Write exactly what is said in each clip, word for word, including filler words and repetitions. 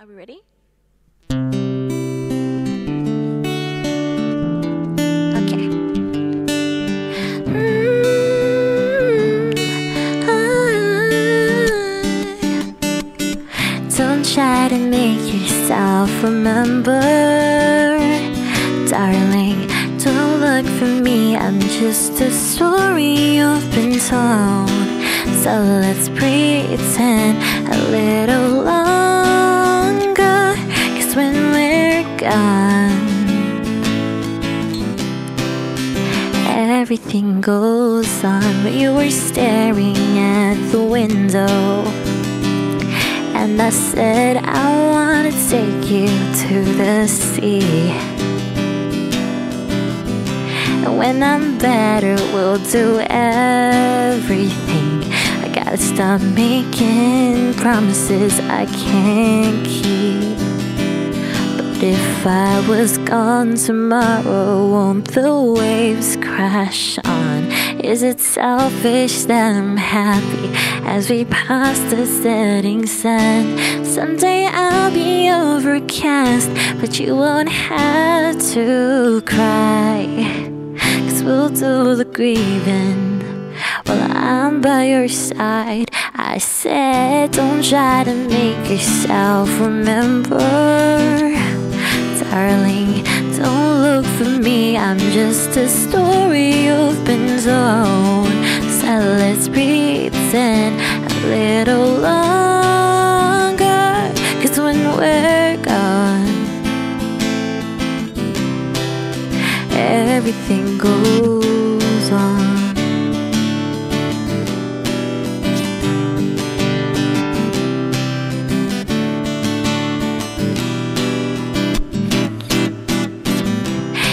Are we ready? Try to make yourself remember, darling. Don't look for me, I'm just a story you've been told. So let's pretend a little longer, 'cause when we're gone, everything goes on. But you were staring at the window, and I said I wanna take you to the sea. And when I'm better, we'll do everything. I gotta stop making promises I can't keep. But if I was gone tomorrow, won't the waves crash on? Is it selfish that I'm happy as we pass the setting sun? Someday I'll be overcast, but you won't have to cry, 'cause we'll do the grieving while I'm by your side. I said don't try to make yourself remember, darling. Don't look for me, I'm just a story you've been told. So let's pretend a little longer, 'cause when we're gone, everything goes on.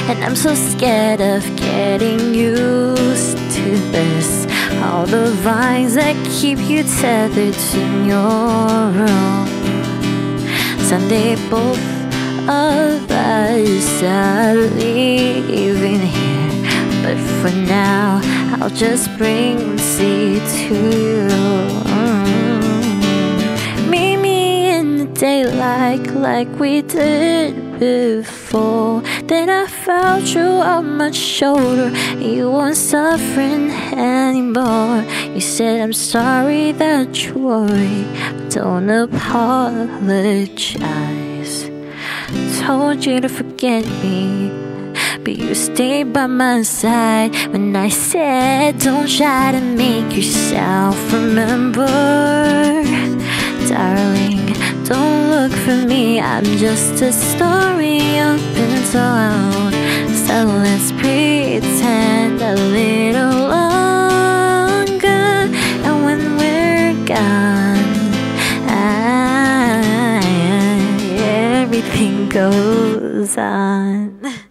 And I'm so scared of getting used to this, all the vines that keep you tethered to your room. Someday both of us are leaving here, but for now I'll just bring the sea to you. Mm. Meet me in the daylight like we did before. Then I felt you on my shoulder, you weren't suffering anymore. You said I'm sorry that you worry, but don't apologize. Told you to forget me, but you stayed by my side. When I said don't try to make yourself remember, darling. Don't look for me, I'm just a story you've been told. So let's pretend a little longer, and when we're gone, I, everything goes on.